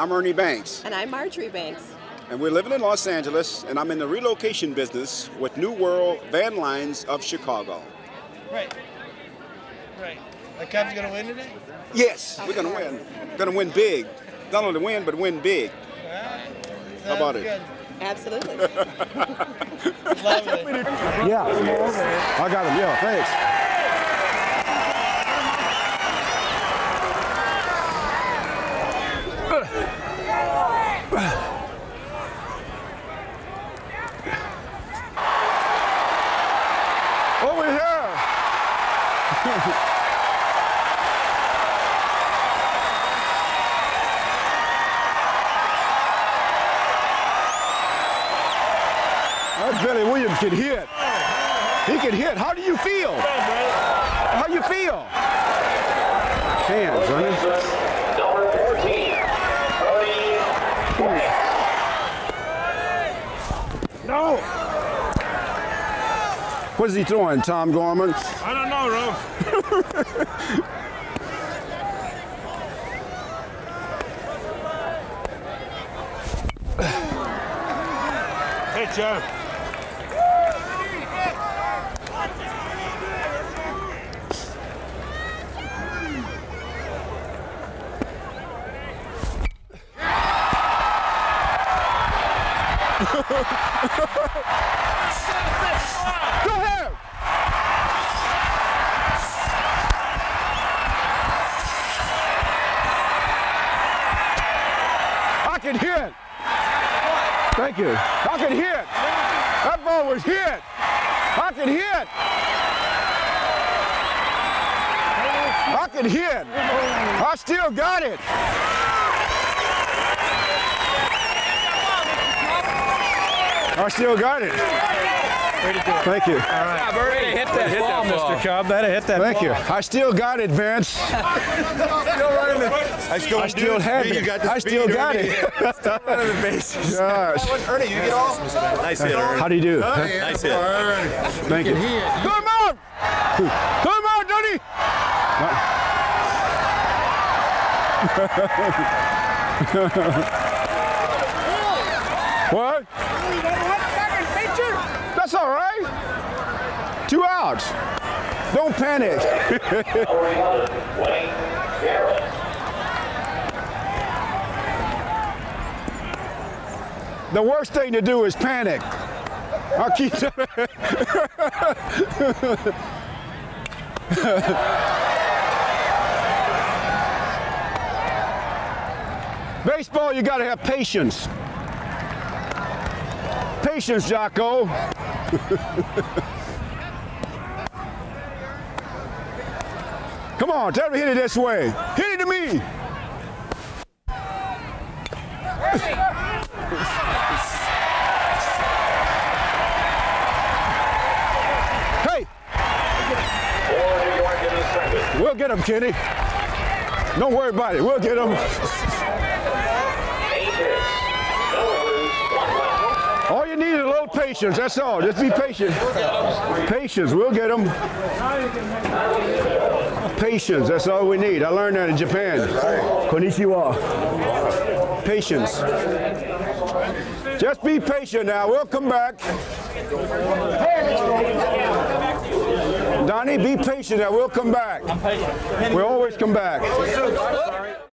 I'm Ernie Banks. And I'm Marjorie Banks. And we're living in Los Angeles, and I'm in the relocation business with New World Van Lines of Chicago. Right. Right. The Cubs going to win today? Yes, okay. We're going to win. We're going to win big. Not only win, but win big. How about it? Good. Absolutely. Lovely. Yeah. I got him. Yeah, thanks. Over here. Billy Williams can hit. He can hit. How do you feel? How do you feel? Hands, honey. Number 14, Ernie. No. What is he throwing, Tom Gorman? I don't know, Ralph. Hey, Joe. I can hear it. Thank you. I can hear it. That ball was hit. I can hear it. I can hear it. I still got it. I still got it. Thank you. All right. That'd hit that ball, Mr. Cobb. That'd hit that ball. Thank you. I still got it, Vince. I still got it. Gosh. Ernie, you get all? Nice hit, Ernie. How do you do? Huh? Nice hit. Thank you. Come on! Come on, Donnie! What? You don't have a second pitcher? That's all right. 2 outs. Don't panic. The worst thing to do is panic. I'll keep that. Baseball, you gotta have patience. Patience, Jocko. Come on, tell me hit it this way. Hit it to me. We'll get him, Kenny. Don't worry about it. We'll get him. All you need is a little patience. That's all. Just be patient. Patience. We'll get him. Patience. That's all we need. I learned that in Japan. Konnichiwa. Patience. Just be patient now. We'll come back. Donnie, be patient. We'll come back. We always come back.